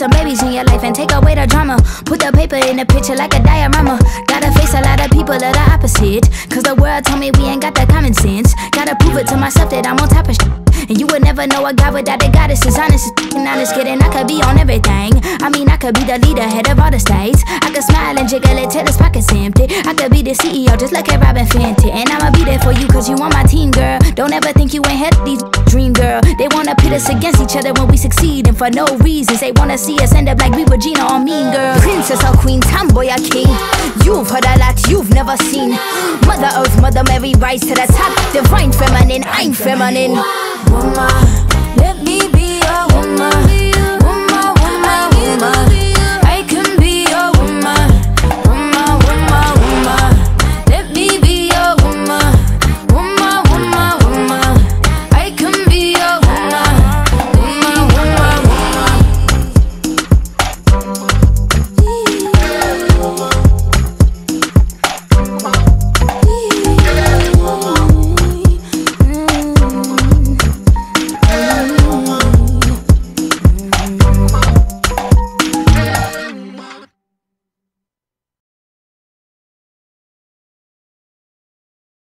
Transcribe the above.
some babies in your life and take away the drama. Put the paper in the picture like a diorama. Gotta face a lot of people of the opposite, cause the world told me we ain't got that common sense. Gotta prove it to myself that I'm on top of shit. And you would never know a guy without a goddess. It's honest and honest kidding, I could be on everything. I mean, I could be the leader, head of all the states. I could smile and jiggle it till his pockets empty. I could be the CEO just like at Robyn Fenty. And I'ma be there for you cause you on my team, girl. Don't ever think you ain't healthy, dream girl. They wanna pit us against each other when we succeed, and for no reasons they wanna see us end up like we Regina or Mean Girls. Princess or queen, tomboy or king, you've heard a lot you've never seen. Mother Earth, Mother Mary, rise to the top. Divine feminine, I'm feminine. Woman.